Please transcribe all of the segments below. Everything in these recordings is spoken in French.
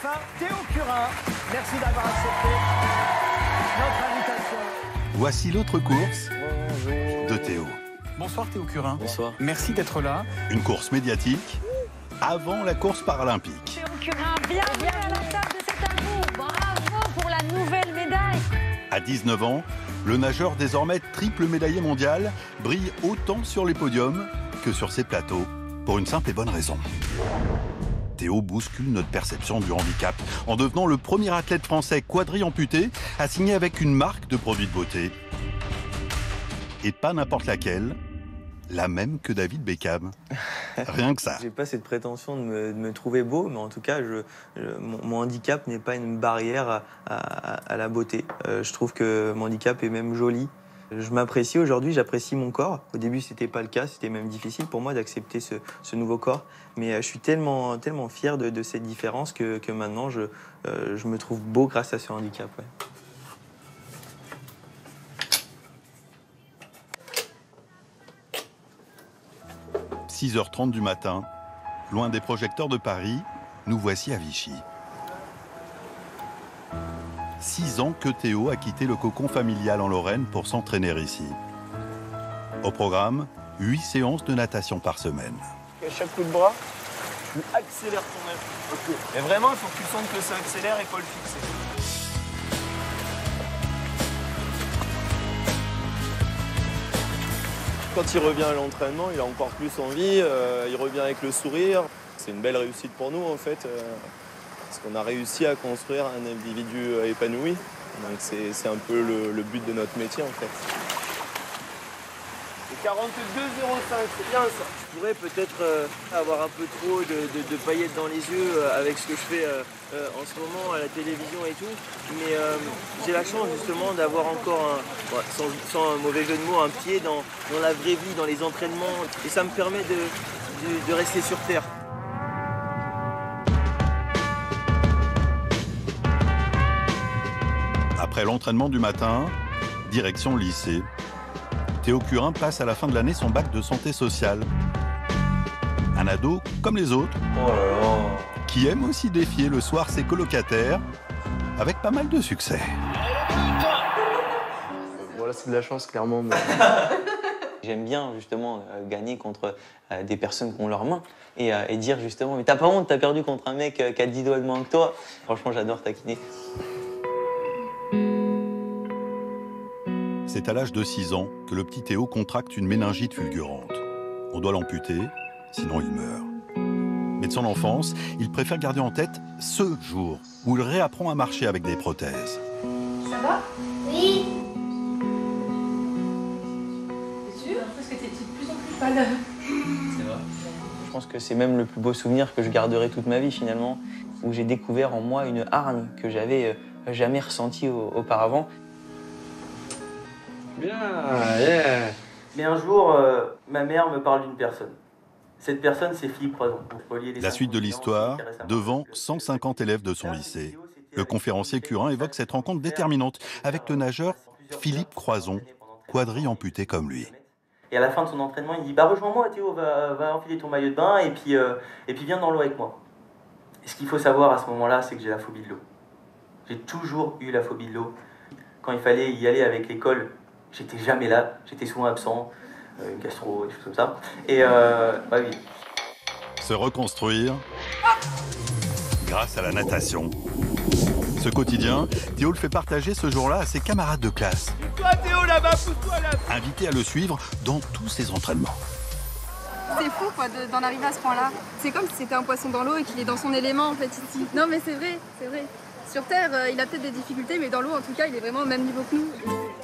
fin, Théo Curin. Merci d'avoir accepté notre invitation. Voici l'autre course de Théo. Bonsoir Théo Curin. Bonsoir. Merci d'être là. Une course médiatique avant la course paralympique. Théo Curin, bienvenue à la table de cet amour. Bravo pour la nouvelle médaille. À 19 ans, le nageur désormais triple médaillé mondial brille autant sur les podiums que sur ses plateaux, pour une simple et bonne raison. Théo bouscule notre perception du handicap en devenant le premier athlète français quadri-amputé à signer avec une marque de produits de beauté. Et pas n'importe laquelle, la même que David Beckham. Rien que ça. J'ai pas cette prétention de me trouver beau, mais en tout cas, mon handicap n'est pas une barrière à la beauté. Je trouve que mon handicap est même joli. Je m'apprécie aujourd'hui, j'apprécie mon corps. Au début, ce n'était pas le cas, c'était même difficile pour moi d'accepter ce nouveau corps. Mais je suis tellement fier de cette différence que maintenant, je me trouve beau grâce à ce handicap. Ouais. – 6h30 du matin, loin des projecteurs de Paris, nous voici à Vichy. 6 ans que Théo a quitté le cocon familial en Lorraine pour s'entraîner ici. Au programme, 8 séances de natation par semaine. À chaque coup de bras, tu accélères ton œuf. Okay. Et vraiment, il faut que tu sentes que ça accélère et qu'il faut le fixer. Quand il revient à l'entraînement, il a encore plus envie, il revient avec le sourire. C'est une belle réussite pour nous en fait. Parce qu'on a réussi à construire un individu épanoui. Donc c'est un peu le but de notre métier en fait. Et 42,05, c'est bien ça. Je pourrais peut-être avoir un peu trop de paillettes dans les yeux avec ce que je fais en ce moment à la télévision et tout. Mais j'ai la chance justement d'avoir encore, sans mauvais jeu de mots, un pied dans la vraie vie, dans les entraînements. Et ça me permet de rester sur terre. Après l'entraînement du matin, direction lycée. Théo Curin passe à la fin de l'année son bac de santé sociale. Un ado comme les autres, qui aime aussi défier le soir ses colocataires, avec pas mal de succès. Voilà, c'est de la chance, clairement. Mais... J'aime bien, justement, gagner contre des personnes qui ont leurs mains et dire, justement, mais t'as pas honte, t'as perdu contre un mec qui a 10 doigts de moins que toi. Franchement, j'adore taquiner. C'est à l'âge de 6 ans que le petit Théo contracte une méningite fulgurante. On doit l'amputer, sinon il meurt. Mais de son enfance, il préfère garder en tête ce jour où il réapprend à marcher avec des prothèses. Ça va? Oui. T'es sûr? Parce que t'es de plus en plus pâle. C'est vrai. Je pense que c'est même le plus beau souvenir que je garderai toute ma vie finalement, où j'ai découvert en moi une hargne que j'avais jamais ressentie auparavant. Bien, yeah. Mais un jour, ma mère me parle d'une personne. Cette personne, c'est Philippe Croizon. La suite de l'histoire, devant 150 élèves de son lycée. Le conférencier Curin évoque cette rencontre déterminante avec le nageur Philippe Croizon, quadri-amputé comme lui. Et à la fin de son entraînement, il dit « Bah rejoins-moi Théo, va enfiler ton maillot de bain et puis viens dans l'eau avec moi. » Ce qu'il faut savoir à ce moment-là, c'est que j'ai la phobie de l'eau. J'ai toujours eu la phobie de l'eau. Quand il fallait y aller avec l'école, j'étais jamais là, j'étais souvent absent, une gastro, des choses comme ça. Et bah oui. Se reconstruire grâce à la natation. Ce quotidien, Théo le fait partager ce jour-là à ses camarades de classe. Pousse-toi Théo là-bas, pousse-toi là-bas. Invité à le suivre dans tous ses entraînements. C'est fou quoi d'en arriver à ce point-là. C'est comme si c'était un poisson dans l'eau et qu'il est dans son élément en fait ici. Non mais c'est vrai, c'est vrai. Sur Terre, il a peut-être des difficultés, mais dans l'eau, en tout cas, il est vraiment au même niveau que nous.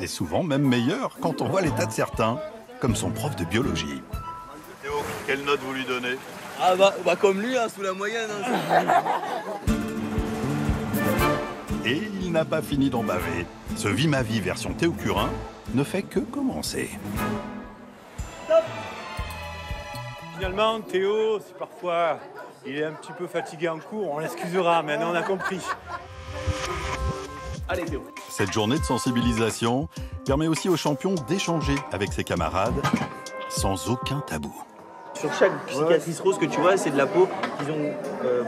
Et souvent même meilleur quand on voit l'état de certains, comme son prof de biologie. Théo, quelle note vous lui donnez? Ah bah comme lui, hein, sous la moyenne. Hein. Et il n'a pas fini d'en baver. Ce Vie ma vie version Théo Curin ne fait que commencer. Stop. Finalement, Théo, c'est parfois... Il est un petit peu fatigué en cours, on l'excusera, maintenant on a compris. Allez Théo. Cette journée de sensibilisation permet aussi aux champions d'échanger avec ses camarades sans aucun tabou. Sur chaque cicatrice rose que tu vois, c'est de la peau qu'ils ont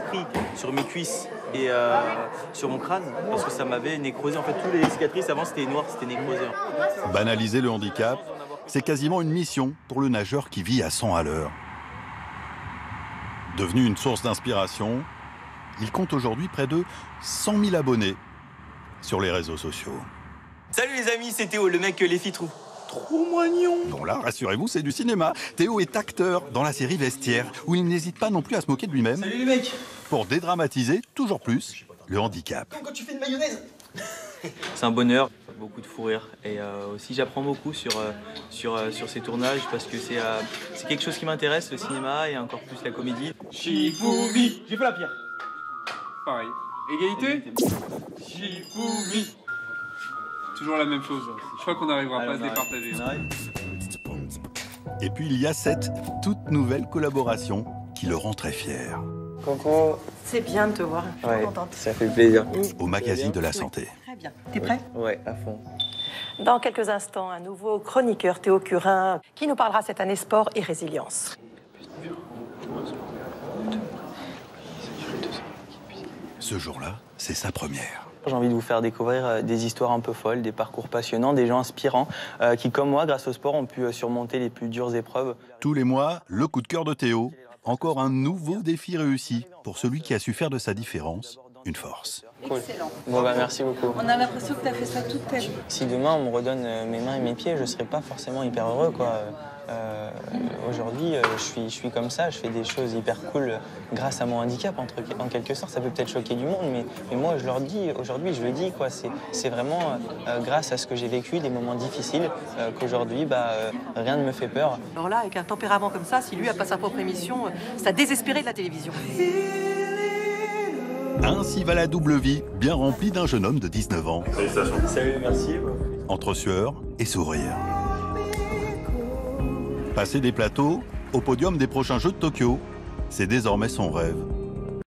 pris sur mes cuisses. et sur mon crâne, parce que ça m'avait nécrosé. En fait, toutes les cicatrices avant, c'était noir, c'était nécrosé. Banaliser le handicap, c'est quasiment une mission pour le nageur qui vit à 100 à l'heure. Devenu une source d'inspiration, il compte aujourd'hui près de 100 000 abonnés sur les réseaux sociaux. Salut les amis, c'est Théo, le mec que les filles trouvent trop mignon. Bon là, rassurez-vous, c'est du cinéma. Théo est acteur dans la série Vestiaire, où il n'hésite pas non plus à se moquer de lui-même. Salut les mecs. Pour dédramatiser toujours plus le handicap. Comme quand tu fais une mayonnaise. C'est un bonheur, beaucoup de fou rire. Et aussi, j'apprends beaucoup sur ces tournages, parce que c'est quelque chose qui m'intéresse, le cinéma, et encore plus la comédie. Chifoumi. J'ai fait la pierre. Pareil. Égalité. Chifoumi. Toujours la même chose. Je crois qu'on n'arrivera pas à se départager. Et puis il y a cette toute nouvelle collaboration qui le rend très fier. Coco. C'est bien de te voir. Je suis contente. Ça fait plaisir. Au magazine de la santé. Très bien. T'es prêt? Ouais, à fond. Dans quelques instants, un nouveau chroniqueur, Théo Curin, qui nous parlera cette année sport et résilience. Ce jour-là, c'est sa première. J'ai envie de vous faire découvrir des histoires un peu folles, des parcours passionnants, des gens inspirants qui, comme moi, grâce au sport, ont pu surmonter les plus dures épreuves. Tous les mois, le coup de cœur de Théo. Encore un nouveau défi réussi pour celui qui a su faire de sa différence une force. Excellent. Cool. Bon, bah, merci beaucoup. On a l'impression que tu as fait ça toute ta vie. Si demain, on me redonne mes mains et mes pieds, je ne serai pas forcément hyper heureux, quoi. Aujourd'hui, je suis comme ça, je fais des choses hyper cool grâce à mon handicap, en quelque sorte. Ça peut peut-être choquer du monde, mais moi, je leur dis, aujourd'hui, je le dis, quoi. C'est vraiment grâce à ce que j'ai vécu, des moments difficiles, qu'aujourd'hui, rien ne me fait peur. Alors là, avec un tempérament comme ça, si lui n'a pas sa propre émission, ça désespéré de la télévision. Ainsi va la double vie, bien remplie d'un jeune homme de 19 ans. Félicitations. Salut, merci. Entre sueur et sourire. Passer des plateaux au podium des prochains Jeux de Tokyo, c'est désormais son rêve.